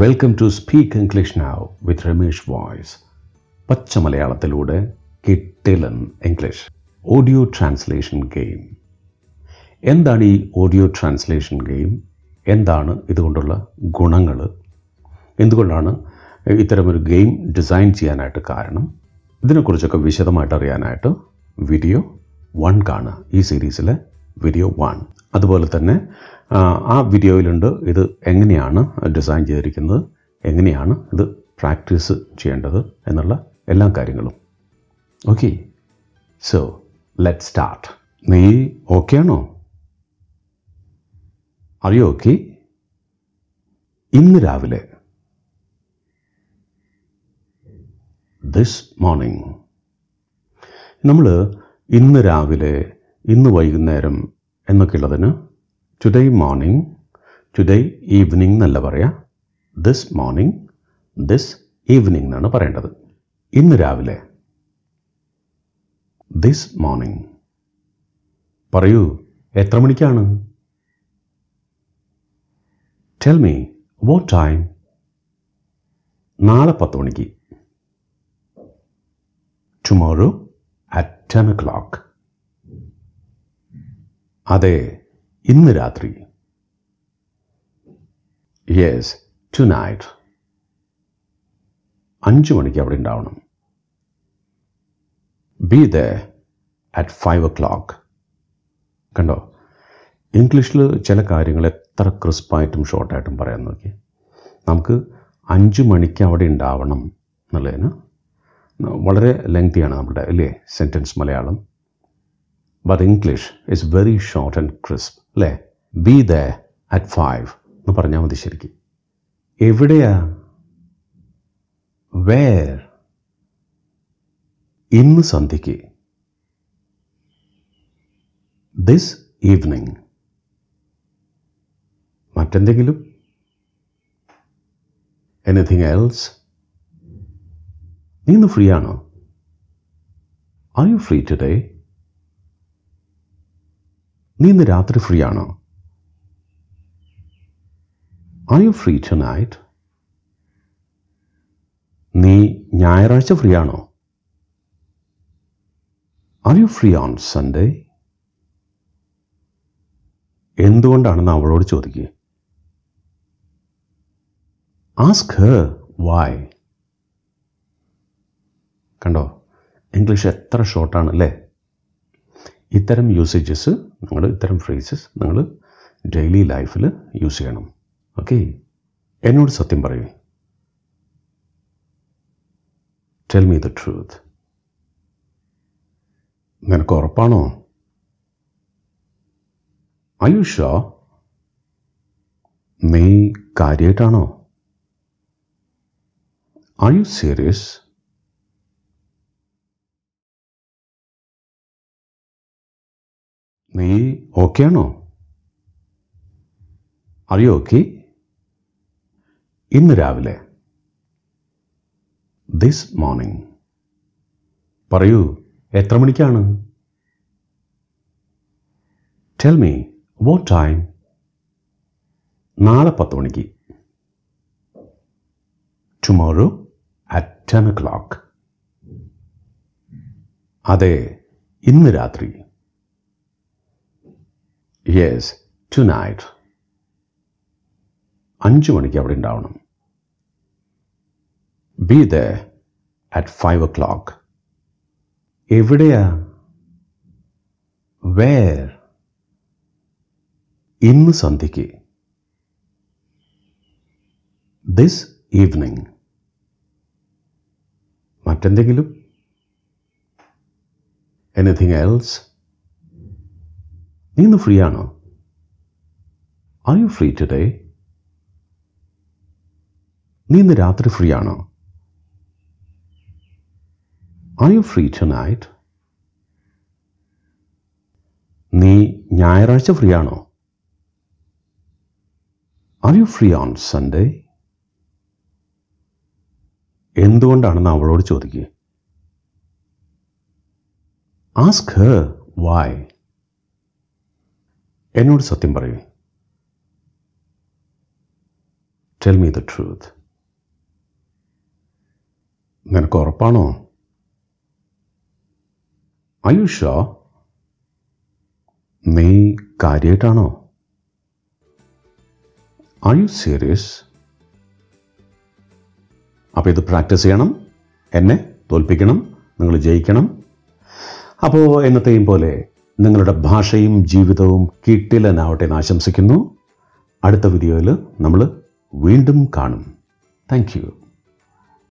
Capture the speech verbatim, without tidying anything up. Welcome to speak English now with Ramesh voice. പച്ച മലയാളത്തിലൂടെ കിട്ടിലൻ ഇംഗ്ലീഷ് ഓഡിയോ ട്രാൻസ്ലേഷൻ ഗെയിം. എന്താണ് ഈ ഓഡിയോ ട്രാൻസ്ലേഷൻ ഗെയിം? എന്താണ് ഇതുകൊണ്ടുള്ള ഗുണങ്ങൾ? എന്തുകൊണ്ടാണ് ഇത്തരമൊരു ഗെയിം ഡിസൈൻ ചെയ്യാനായിട്ട് കാരണം? ഇതിനെക്കുറിച്ചൊക്കെ വിശദമായിട്ട് അറിയാനായിട്ട് വീഡിയോ വൺ കാണുക, ഈ സീരീസിലെ വീഡിയോ വൺ. അതുപോലെ തന്നെ ആ വീഡിയോയിലുണ്ട് ഇത് എങ്ങനെയാണ് ഡിസൈൻ ചെയ്തിരിക്കുന്നത്, എങ്ങനെയാണ് ഇത് പ്രാക്ടീസ് ചെയ്യേണ്ടത് എന്നുള്ള എല്ലാ കാര്യങ്ങളും. Okay, so let start. നീ ഓക്കെ ആണോ? അറിയോ? ഓക്കെ. ഇന്ന് രാവിലെ, ദിസ് മോർണിംഗ്. നമ്മൾ ഇന്ന് രാവിലെ, ഇന്ന് വൈകുന്നേരം എന്നൊക്കെയുള്ളതിന് ടുഡേ മോർണിംഗ്, ടുഡേ ഈവനിംഗ് എന്നല്ല പറയുക. ദിസ് മോർണിംഗ്, ദിസ് ഈവനിംഗ് എന്നാണ് പറയേണ്ടത്. ഇന്ന് രാവിലെ, ദിസ് മോർണിംഗ്. പറയൂ, എത്ര മണിക്കാണ്? Tell me what time. നാളെ പത്ത് മണിക്ക്. Tomorrow at ten o'clock. അതെ, ഇന്ന് രാത്രി. Yes, tonight. അഞ്ച് മണിക്ക് അവിടെ ഉണ്ടാവണം. Be there at five o'clock. കണ്ടോ, ഇംഗ്ലീഷിൽ ചില കാര്യങ്ങൾ എത്ര ക്രിസ്പായിട്ടും ഷോർട്ടായിട്ടും പറയാൻ നോക്കി. നമുക്ക് അഞ്ച് മണിക്ക് അവിടെ ഉണ്ടാവണം എന്നുള്ളതിന് വളരെ ലെങ്തിയാണ് നമ്മുടെ അല്ലേ sentence Malayalam. But English is very short and crisp. Le, be there at five. Nu paranja madi sheriki. Evideya? Where? Innu sandhiki. This evening. Mattendengilum? Anything else? Ni innu free aano? Are you free today? നീ ഇന്ന് രാത്രി free ആണോ? Are you free tonight? നീ ഞായറാഴ്ച free ആണോ? Are you free on Sunday? എന്തുകൊണ്ടാണെന്ന് അവളോട് ചോദിക്കുക. Ask her why. കണ്ടോ, ഇംഗ്ലീഷ് എത്ര ഷോർട്ടാണ് അല്ലേ? ഇത്തരം യൂസേജസ് നിങ്ങൾ, ഇത്തരം ഫ്രേസസ് നിങ്ങൾ ഡെയിലി ലൈഫിൽ യൂസ് ചെയ്യണം. ഓക്കെ, എന്നോട് സത്യം പറയൂ. Tell me the truth. നിനക്ക് ഉറപ്പാണോ? Are you sure? നീ കാര്യമായിട്ടാണോ? Are you serious? നീ ഓക്കെയാണോ? Are you okay? ഇന്ന് രാവിലെ, ദിസ് മോർണിംഗ്. പറയൂ, എത്ര മണിക്കാണ്? Tell me what time. നാളെ പത്ത് മണിക്ക്. Tomorrow at ten o'clock. അതെ, ഇന്ന് രാത്രി. Yes, tonight. അഞ്ച് മണിക്ക് അവിടെ ഉണ്ടാവണം. Be there at five o'clock. എവിടെയാ? വേർ? ഇന്ന് സന്ധ്യയ്ക്ക്. This evening. മറ്റെന്തെങ്കിലും? Anything else? നീ ഇന്ന് ഫ്രീ ആണോ? Are you free today? നീ ഇന്ന് രാത്രി ഫ്രീ ആണോ? Are you free tonight? നീ ഞായറാഴ്ച ഫ്രീ ആണോ? Are you free on Sunday? എന്തുകൊണ്ടാണെന്ന് അവളോട് ചോദിക്കുക. Ask her why. എന്നോട് സത്യം പറയൂ. Tell me the truth. നിനക്ക് ഉറപ്പാണോ? Are you sure? നീ കാര്യമായിട്ടാണോ? Are you serious? അപ്പോൾ ഇത് പ്രാക്ടീസ് ചെയ്യണം, എന്നെ തോൽപ്പിക്കണം, നിങ്ങൾ ജയിക്കണം. അപ്പോൾ എന്നത്തെയും പോലെ നിങ്ങളുടെ ഭാഷയും ജീവിതവും കിട്ടില്ലെന്നാവട്ടെ എന്ന് ആശംസിക്കുന്നു. അടുത്ത വീഡിയോയിൽ നമ്മൾ വീണ്ടും കാണും. Thank U.